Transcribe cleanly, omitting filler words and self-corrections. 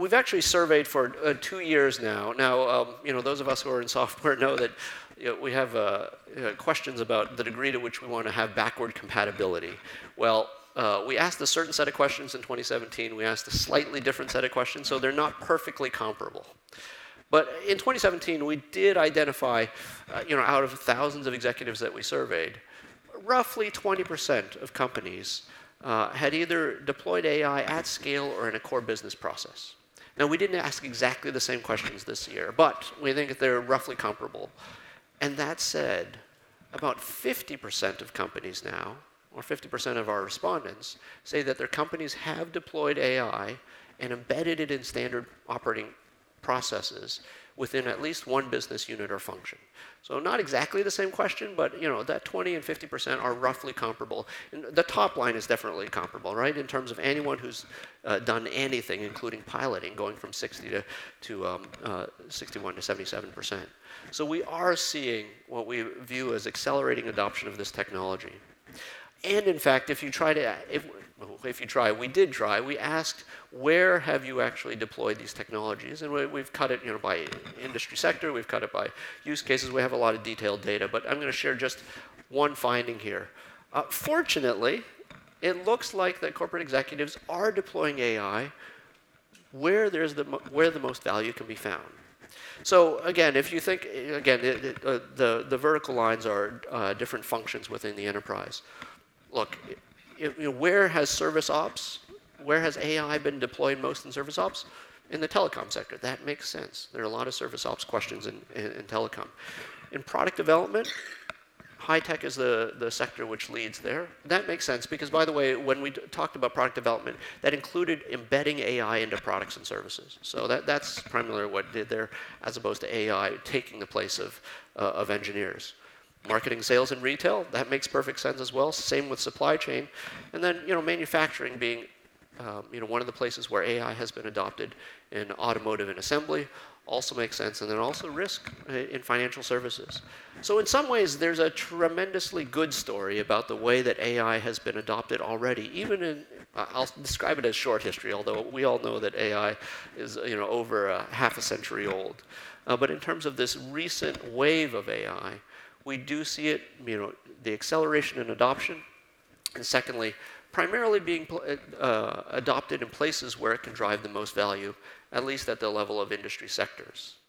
we've actually surveyed for 2 years now. Now, those of us who are in software know that we have questions about the degree to which we want to have backward compatibility. Well, we asked a certain set of questions in 2017. We asked a slightly different set of questions, so they're not perfectly comparable. But in 2017, we did identify, out of thousands of executives that we surveyed, roughly 20% of companies had either deployed AI at scale or in a core business process. Now, we didn't ask exactly the same questions this year, but we think they're roughly comparable. And that said, about 50% of companies now, or 50% of our respondents, say that their companies have deployed AI and embedded it in standard operating processes within at least one business unit or function. So not exactly the same question, but that 20 and 50% are roughly comparable. And the top line is definitely comparable, right? In terms of anyone who's done anything, including piloting, going from 61 to 77%. So we are seeing what we view as accelerating adoption of this technology. And in fact, if you try, we asked, where have you actually deployed these technologies? And we've cut it by industry sector, we've cut it by use cases, we have a lot of detailed data, but I'm gonna share just one finding here. Fortunately, it looks like that corporate executives are deploying AI where the most value can be found. So again, if you think, the vertical lines are different functions within the enterprise. Look, where has service ops, where has AI been deployed most in service ops? In the telecom sector. That makes sense. There are a lot of service ops questions in telecom. In product development, high tech is the sector which leads there. That makes sense because, by the way, when we talked about product development, that included embedding AI into products and services. So that's primarily what it did there, as opposed to AI taking the place of engineers. Marketing, sales, and retail, that makes perfect sense as well. Same with supply chain. And then, manufacturing being, one of the places where AI has been adopted in automotive and assembly also makes sense. And then also risk in financial services. So in some ways, there's a tremendously good story about the way that AI has been adopted already, even in, I'll describe it as short history, although we all know that AI is, over half a century old. But in terms of this recent wave of AI, we do see it, the acceleration and adoption, and secondly, primarily being adopted in places where it can drive the most value, at least at the level of industry sectors.